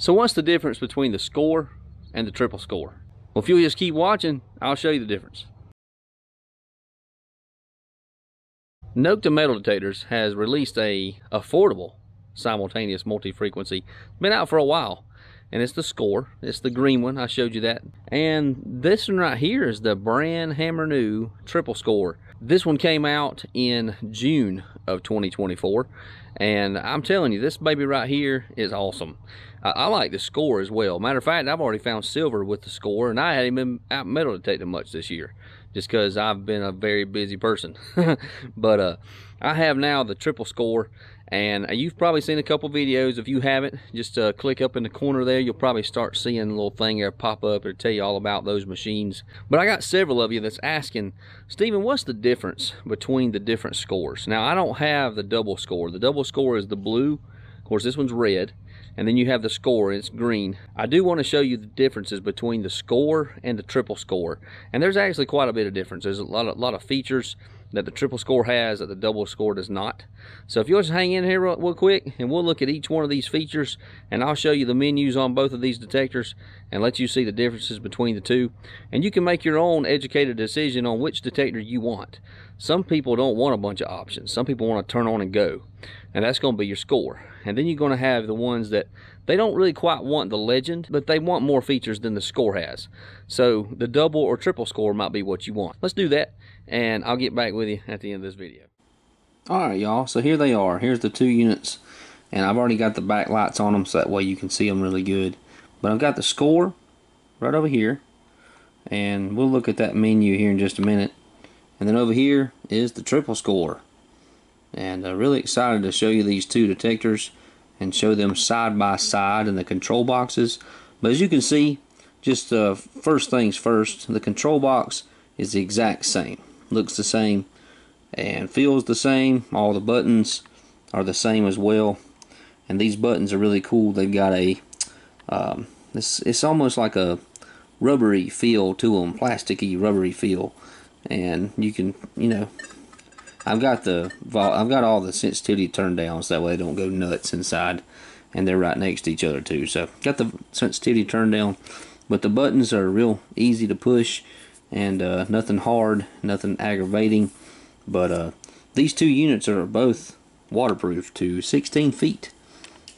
So what's the difference between the SCORE and the triple SCORE? Well, if you'll just keep watching, I'll show you the difference. Nokta Metal Detectors has released a affordable simultaneous multi-frequency. It's been out for a while, and it's the SCORE. It's the green one, I showed you that. And this one right here is the brand hammer new triple SCORE. This one came out in June of 2024, and I'm telling you, this baby right here is awesome. I like the SCORE as well. Matter of fact, I've already found silver with the SCORE, and I hadn't been out metal detecting much this year, just because I've been a very busy person. But I have now the triple SCORE, and you've probably seen a couple videos. If you haven't, just click up in the corner there. You'll probably start seeing a little thing there pop up. It'll tell you all about those machines. But I got several of you that's asking, Stephen, what's the difference between the different SCOREs? Now, I don't have the double SCORE. The double SCORE is the blue. Of course, this one's red. And then you have the SCORE, it's green. I do want to show you the differences between the SCORE and the triple SCORE. And there's actually quite a bit of difference. There's a lot of features that the triple SCORE has that the double SCORE does not. So if you'll just hang in here real quick, and we'll look at each one of these features, and I'll show you the menus on both of these detectors and let you see the differences between the two. And you can make your own educated decision on which detector you want. Some people don't want a bunch of options. Some people want to turn on and go, and that's going to be your SCORE. And then you're going to have the ones that they don't really quite want the legend, but they want more features than the SCORE has. So the double or triple SCORE might be what you want. Let's do that, and I'll get back with you at the end of this video. All right, y'all, so here they are. Here's the two units, and I've already got the backlights on them, so that way you can see them really good. But I've got the SCORE right over here, and we'll look at that menu here in just a minute. And then over here is the triple SCORE. And I'm really excited to show you these two detectors and show them side by side in the control boxes. But as you can see, just first things first, the control box is the exact same. Looks the same and feels the same. All the buttons are the same as well. And these buttons are really cool. They've got a, it's almost like a rubbery feel to them, plasticky rubbery feel. And you can, you know, I've got all the sensitivity turned down so that way they don't go nuts inside, and they're right next to each other too. So got the sensitivity turned down, but the buttons are real easy to push, and nothing hard, nothing aggravating. But these two units are both waterproof to 16 feet,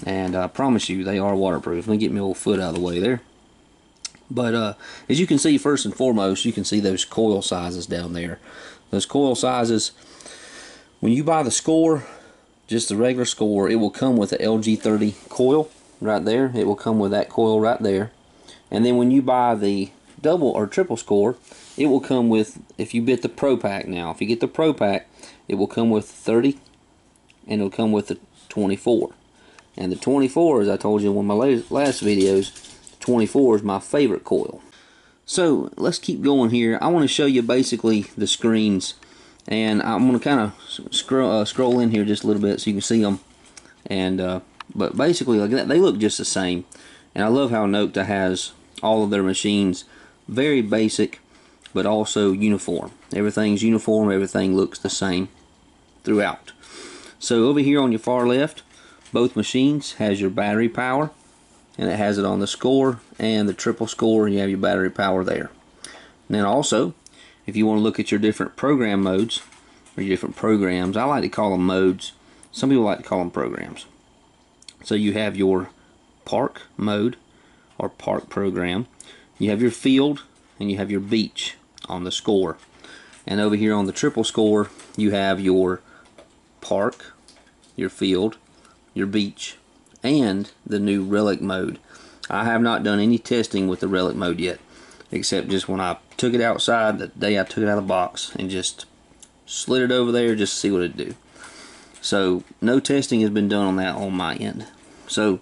and I promise you they are waterproof. Let me get my old foot out of the way there. But as you can see, first and foremost, you can see those coil sizes down there. Those coil sizes, when you buy the SCORE, just the regular SCORE, it will come with the LG30 coil right there. It will come with that coil right there. And then when you buy the double or triple SCORE, it will come with, if you get the Pro Pack now, if you get the Pro Pack, it will come with 30, and it will come with the 24. And the 24, as I told you in one of my last videos, 24 is my favorite coil. So let's keep going here. I want to show you basically the screens, and I'm going to kind of scroll in here just a little bit so you can see them. And but basically, like that, they look just the same. And I love how Nokta has all of their machines very basic, but also uniform. Everything's uniform. Everything looks the same throughout. So over here on your far left, both machines has your battery power. And it has it on the SCORE and the triple SCORE, and you have your battery power there. And then also, if you want to look at your different program modes, or your different programs, I like to call them modes. Some people like to call them programs. So you have your park mode, or park program. You have your field, and you have your beach on the SCORE. And over here on the triple SCORE, you have your park, your field, your beach, and the new relic mode. I have not done any testing with the relic mode yet, except just when I took it outside the day I took it out of the box and just slid it over there just to see what it'd do. So no testing has been done on that on my end. So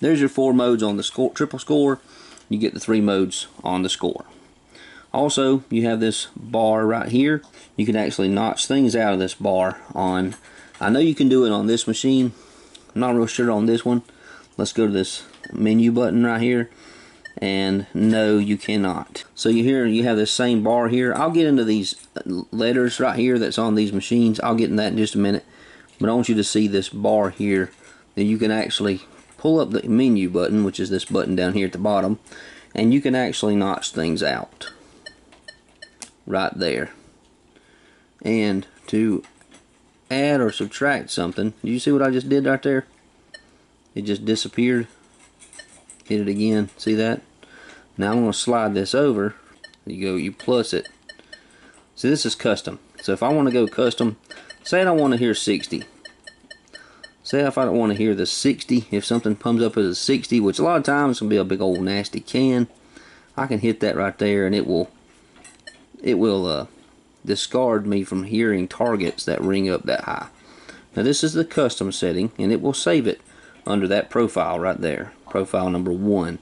there's your four modes on the SCORE, triple SCORE. You get the three modes on the SCORE. Also, you have this bar right here. You can actually notch things out of this bar on. I know you can do it on this machine. I'm not real sure on this one. Let's go to this menu button right here, and no, you cannot. So you hear you have this same bar here. I'll get into these letters right here that's on these machines. I'll get in that in just a minute, but I want you to see this bar here that you can actually pull up the menu button, which is this button down here at the bottom, and you can actually notch things out right there. And to add or subtract something, you see what I just did right there? It just disappeared. Hit it again, see that? Now I'm going to slide this over. You go, you plus it. So this is custom. So if I want to go custom, say I don't want to hear 60. Say if I don't want to hear the 60, if something comes up as a 60, which a lot of times can be a big old nasty can, I can hit that right there, and it will discard me from hearing targets that ring up that high. Now this is the custom setting, and it will save it under that profile right there, profile number 1,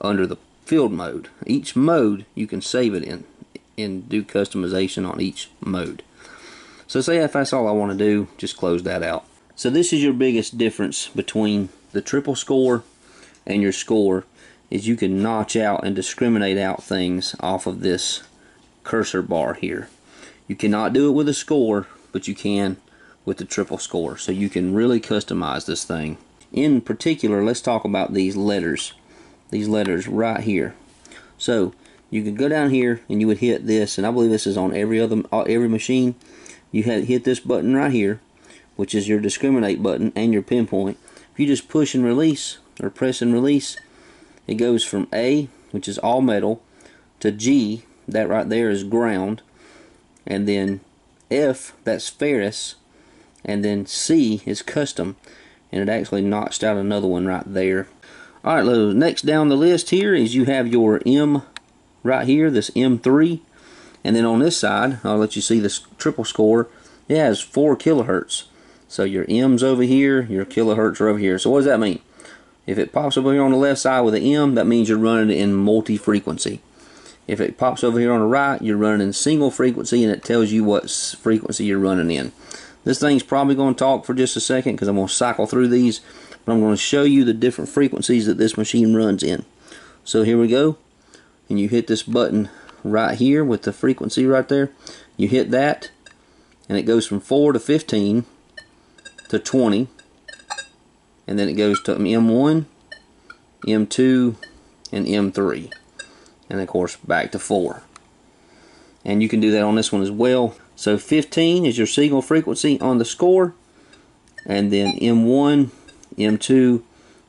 under the field mode. Each mode you can save it in and do customization on each mode. So say if that's all I want to do, just close that out. So this is your biggest difference between the triple score and your score, is you can notch out and discriminate out things off of this cursor bar here. You cannot do it with a score, but you can with the triple score. So you can really customize this thing. In particular, let's talk about these letters. These letters right here. So you could go down here and you would hit this, and I believe this is on every machine. You hit this button right here, which is your discriminate button and your pinpoint. If you just push and release, or press and release, it goes from A, which is all metal, to G, that right there is ground, and then F, that's ferrous, and then C is custom, and it actually notched out another one right there. Alright, so next down the list here is you have your M right here, this M3, and then on this side, I'll let you see this triple score, it has 4 kilohertz. So your M's over here, your kilohertz are over here. So what does that mean? If it pops over here on the left side with an M, that means you're running in multi-frequency. If it pops over here on the right, you're running in single frequency, and it tells you what frequency you're running in. This thing's probably going to talk for just a second because I'm going to cycle through these, but I'm going to show you the different frequencies that this machine runs in. So here we go, and you hit this button right here with the frequency right there. You hit that, and it goes from 4 to 15. To 20, and then it goes to M1, M2, and M3, and of course back to 4. And you can do that on this one as well. So 15 is your signal frequency on the score, and then M1, M2,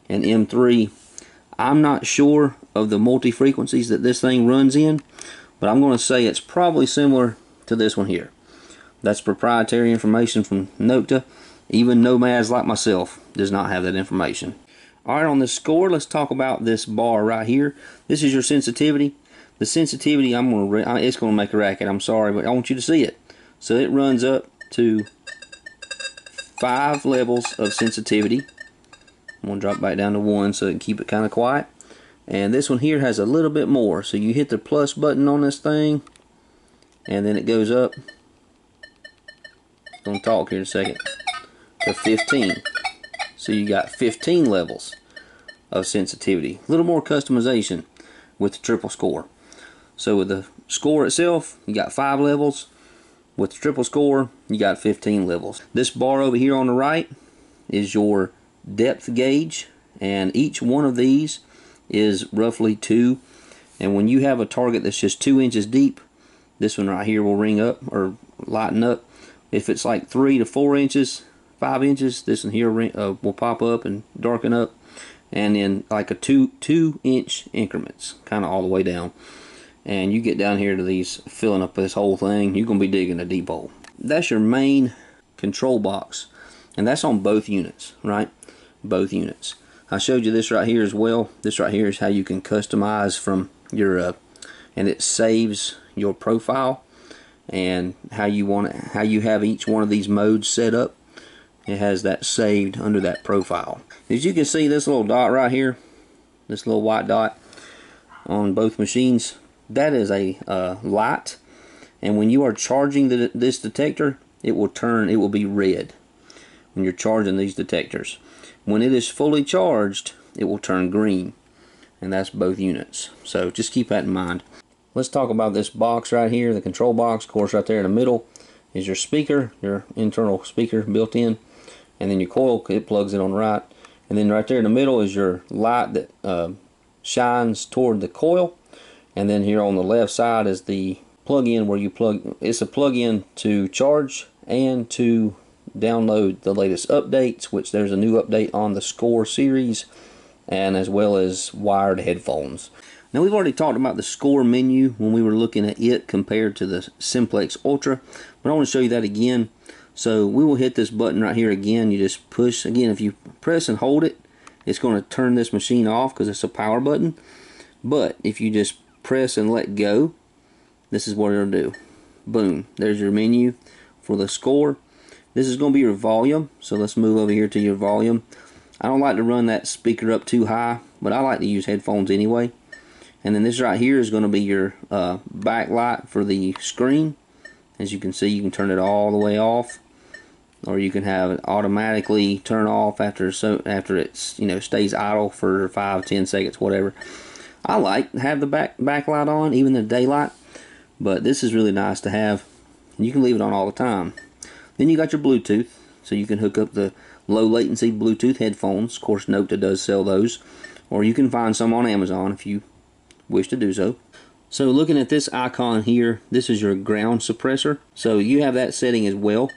and M3. I'm not sure of the multi-frequencies that this thing runs in, but I'm going to say it's probably similar to this one here. That's proprietary information from Nokta. Even nomads like myself does not have that information. Alright, on this score, let's talk about this bar right here. This is your sensitivity. The sensitivity, it's going to make a racket, I'm sorry, but I want you to see it. So it runs up to 5 levels of sensitivity. I'm going to drop back down to 1 so it can keep it kind of quiet. And this one here has a little bit more. So you hit the plus button on this thing, and then it goes up. It's going to talk here in a second. To 15. So you got 15 levels of sensitivity. A little more customization with the triple score. So with the score itself, you got 5 levels. With the triple score, you got 15 levels. This bar over here on the right is your depth gauge, and each one of these is roughly 2. And when you have a target that's just 2 inches deep, this one right here will ring up or lighten up. If it's like 3 to 4 inches, 5 inches, this one here will pop up and darken up, and then like a two inch increments kind of all the way down. And you get down here to these, filling up this whole thing, you're gonna be digging a deep hole. That's your main control box, and that's on both units, right? Both units. I showed you this right here as well. This right here is how you can customize from your and it saves your profile and how you want it, how you have each one of these modes set up. It has that saved under that profile. As you can see, this little dot right here, this little white dot on both machines, that is a light. And when you are charging this detector, it will be red when you're charging these detectors. When it is fully charged, it will turn green, and that's both units. So just keep that in mind. Let's talk about this box right here, the control box. Of course, right there in the middle is your speaker, your internal speaker built in. And then your coil, it plugs it on right. And then right there in the middle is your light that shines toward the coil. And then here on the left side is the plug-in where you plug. It's a plug-in to charge and to download the latest updates, which there's a new update on the SCORE series, and as well as wired headphones. Now, we've already talked about the SCORE menu when we were looking at it compared to the Simplex Ultra, but I want to show you that again. So we will hit this button right here again. You just push again. If you press and hold it, it's going to turn this machine off because it's a power button. But if you just press and let go, this is what it'll do. Boom, there's your menu for the SCORE. This is going to be your volume, so let's move over here to your volume. I don't like to run that speaker up too high, but I like to use headphones anyway. And then this right here is going to be your backlight for the screen. As you can see, you can turn it all the way off, or you can have it automatically turn off after it's, you know, stays idle for 5, 10 seconds, whatever. I like to have the backlight on, even the daylight, but this is really nice to have. You can leave it on all the time. Then you got your Bluetooth, so you can hook up the low latency Bluetooth headphones. Of course, Nokta does sell those, or you can find some on Amazon if you wish to do so. So looking at this icon here, this is your ground suppressor. So you have that setting as well,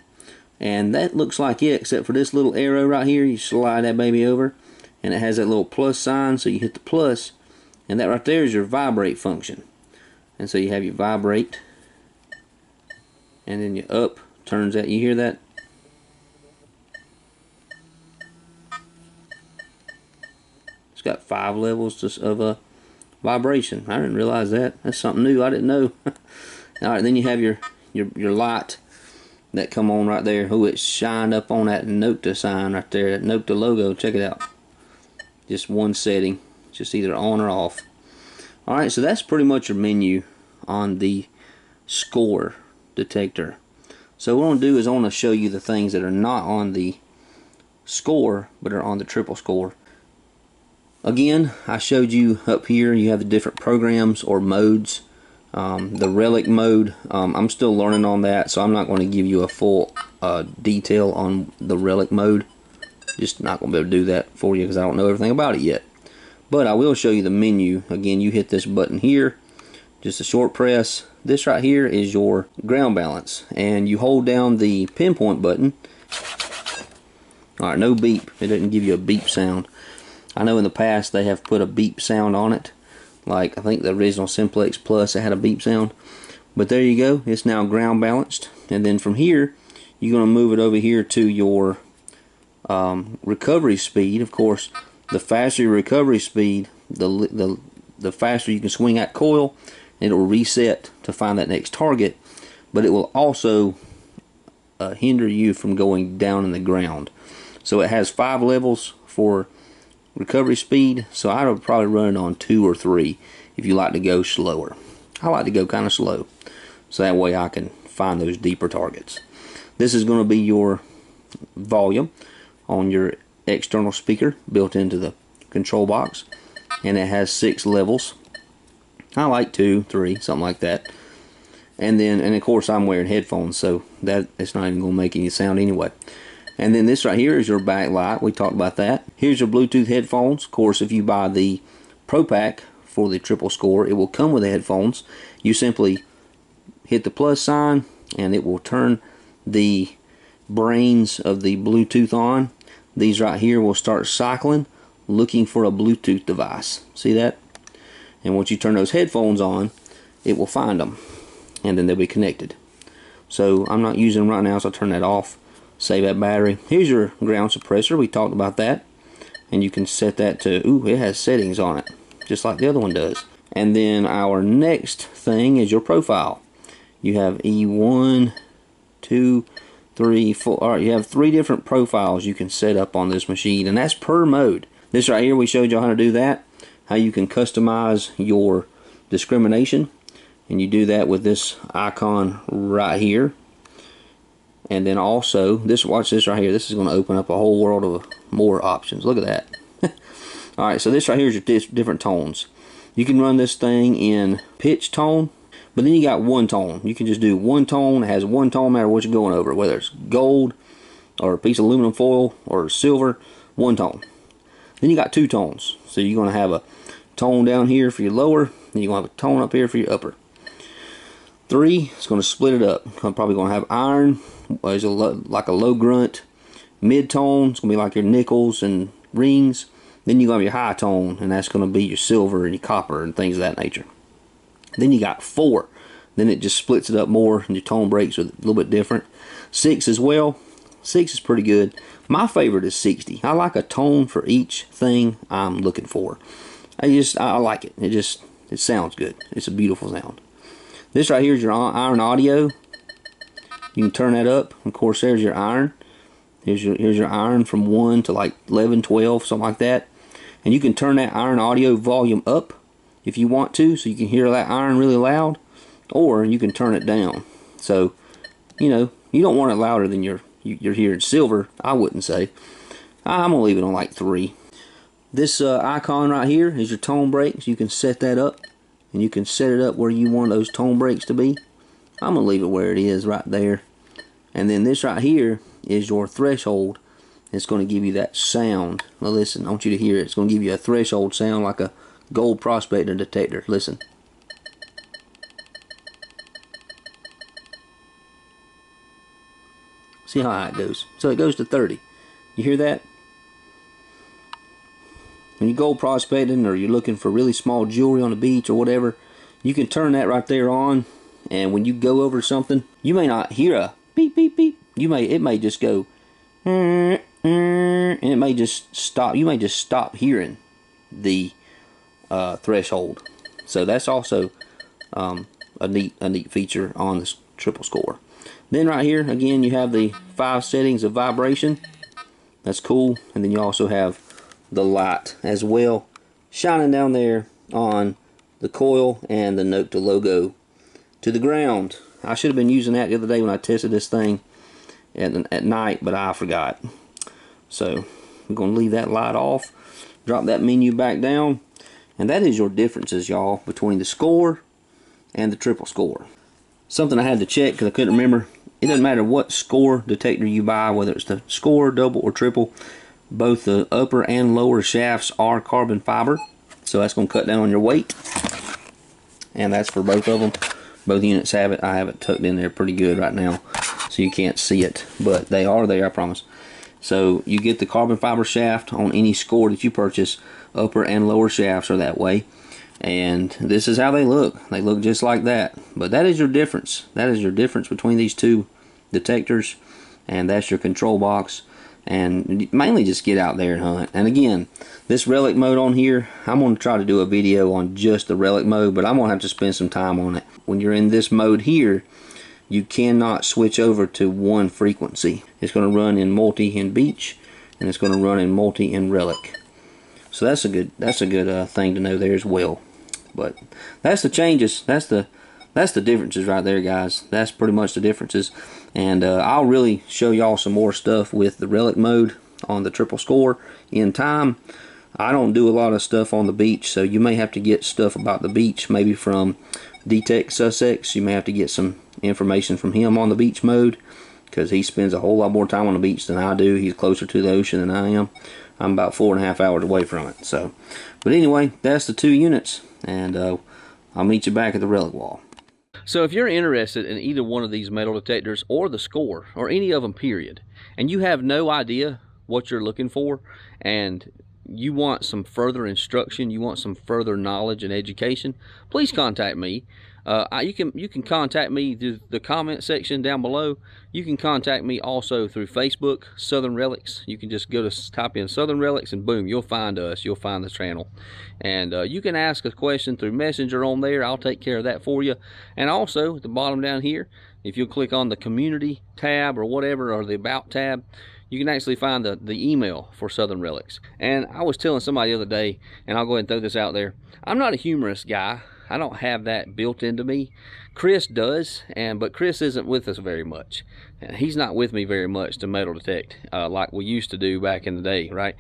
and that looks like it, except for this little arrow right here. You slide that baby over, and it has that little plus sign, so you hit the plus, and that right there is your vibrate function. And so you have your vibrate, and then your up turns out, you hear that? It's got 5 levels just of a vibration. I didn't realize that. That's something new. I didn't know. All right, then you have your light that come on right there. Oh, it's shined up on that Nokta sign right there, that Nokta logo. Check it out. Just one setting. It's just either on or off. All right, so that's pretty much your menu on the SCORE detector. So what I want to do is I want to show you the things that are not on the SCORE, but are on the Triple SCORE. Again, I showed you up here, you have the different programs or modes. The Relic mode, I'm still learning on that, so I'm not going to give you a full detail on the Relic mode. Just not going to be able to do that for you because I don't know everything about it yet. But I will show you the menu. Again, you hit this button here, just a short press. This right here is your ground balance, and you hold down the pinpoint button. All right, no beep. It doesn't give you a beep sound. I know in the past they have put a beep sound on it, like I think the original Simplex Plus, it had a beep sound. But there you go, it's now ground balanced. And then from here, you're going to move it over here to your recovery speed. Of course, the faster your recovery speed, the faster you can swing that coil. It will reset to find that next target, but it will also hinder you from going down in the ground. So it has 5 levels for recovery speed, so I would probably run on 2 or 3 if you like to go slower. I like to go kind of slow, so that way I can find those deeper targets. This is going to be your volume on your external speaker built into the control box, and it has 6 levels. I like 2, 3, something like that. And of course I'm wearing headphones, so that it's not even gonna make any sound anyway. And then this right here is your backlight. We talked about that. Here's your Bluetooth headphones. Of course, if you buy the Pro Pack for the Triple SCORE, it will come with the headphones. You simply hit the plus sign and it will turn the brains of the Bluetooth on. These right here will start cycling, looking for a Bluetooth device. See that? And once you turn those headphones on, it will find them, and then they'll be connected. So I'm not using them right now, so I'll turn that off, save that battery. Here's your ground suppressor. We talked about that, and you can set that to, ooh, it has settings on it, just like the other one does. And then our next thing is your profile. You have E1, 2, 3, 4, all right, you have 3 different profiles you can set up on this machine, and that's per mode. This right here, we showed you how to do that, how you can customize your discrimination, and you do that with this icon right here. And then also this, watch this right here, this is going to open up a whole world of more options. Look at that. All right, so this right here is your different tones. You can run this thing in pitch tone, but then you got one tone. You can just do one tone. It has one tone no matter what you're going over, whether it's gold or a piece of aluminum foil or silver, one tone. Then you got two tones. So you're going to have a tone down here for your lower, and you're going to have a tone up here for your upper. Three, it's going to split it up. I'm probably going to have iron, like a low grunt. Mid-tone, it's going to be like your nickels and rings. Then you're going to have your high tone, and that's going to be your silver and your copper and things of that nature. Then you got four. Then it just splits it up more, and your tone breaks are a little bit different. Six as well. Six is pretty good. My favorite is 60. I like a tone for each thing I'm looking for. I like it. It sounds good. It's a beautiful sound. This right here is your iron audio. You can turn that up. Of course, there's your iron. Here's your iron from 1 to like 11, 12, something like that. And you can turn that iron audio volume up if you want to, so you can hear that iron really loud. Or you can turn it down. So, you know, you don't want it louder than you're hearing silver, I wouldn't say. I'm going to leave it on like 3. This icon right here is your tone breaks. You can set that up. And you can set it up where you want those tone breaks to be. I'm going to leave it where it is right there. And then this right here is your threshold. It's going to give you that sound. Now listen, I want you to hear it. It's going to give you a threshold sound like a gold prospector detector. Listen. See how high it goes. So it goes to 30. You hear that? When you go prospecting or you're looking for really small jewelry on the beach or whatever, you can turn that right there on, and when you go over something, you may not hear a beep, beep, beep. It may just go, and it may just stop. You may just stop hearing the threshold. So that's also a neat feature on this triple score. Then right here, again, you have the 5 settings of vibration. That's cool. And then you also have the light as well, shining down there on the coil and the Nokta logo to the ground. I should have been using that the other day when I tested this thing at night, but I forgot. So we're going to leave that light off, drop that menu back down, and that is your differences, y'all, between the score and the triple score. Something I had to check because I couldn't remember. It doesn't matter what score detector you buy, whether it's the score, double, or triple. Both the upper and lower shafts are carbon fiber, so that's going to cut down on your weight. And that's for both of them. Both units have it. I have it tucked in there pretty good right now, so you can't see it, but they are there, I promise. So you get the carbon fiber shaft on any score that you purchase. Upper and lower shafts are that way. And this is how they look. They look just like that. But that is your difference. That is your difference between these two detectors, and that's your control box. And mainly just get out there and hunt. And again, this relic mode on here, I'm going to try to do a video on just the relic mode, but I'm going to have to spend some time on it. When you're in this mode here, you cannot switch over to one frequency. It's going to run in multi and beach, and it's going to run in multi and relic. So that's a good thing to know there as well. But that's the changes. That's the differences right there, guys. That's pretty much the differences. And I'll really show y'all some more stuff with the relic mode on the triple score in time. I don't do a lot of stuff on the beach, so you may have to get stuff about the beach, maybe from D-Tech Sussex. You may have to get some information from him on the beach mode, because he spends a whole lot more time on the beach than I do. He's closer to the ocean than I am. I'm about 4.5 hours away from it. So, but anyway, that's the two units, and I'll meet you back at the relic wall. So if you're interested in either one of these metal detectors or the score or any of them period, and you have no idea what you're looking for and you want some further instruction, you want some further knowledge and education, please contact me. You can contact me through the comment section down below. You can contact me also through Facebook, Southern Relics. You can just go to type in Southern Relics and boom, you'll find us. You'll find the channel. And you can ask a question through Messenger on there. I'll take care of that for you. And also at the bottom down here, if you'll click on the community tab or whatever, or the about tab, you can actually find the email for Southern Relics. And I was telling somebody the other day, and I'll go ahead and throw this out there. I'm not a humorous guy. I don't have that built into me. Chris does, but Chris isn't with us very much. And he's not with me very much to metal detect like we used to do back in the day, right?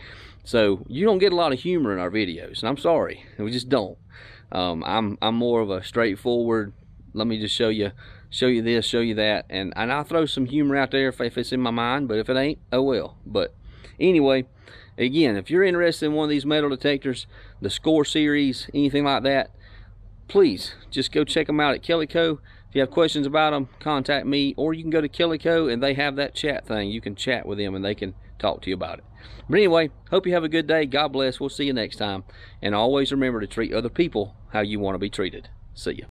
So you don't get a lot of humor in our videos, and I'm sorry, we just don't. I'm more of a straightforward, let me just show you this, show you that, and I throw some humor out there if it's in my mind, but if it ain't, oh well. But anyway, Again, if you're interested in one of these metal detectors, the SCORE series, anything like that, please just go check them out at Kelly Co. If you have questions about them, contact me, or you can go to Kelly Co. and they have that chat thing. You can chat with them and they can talk to you about it. But anyway, hope you have a good day. God bless. We'll see you next time. And always remember to treat other people how you want to be treated. See ya.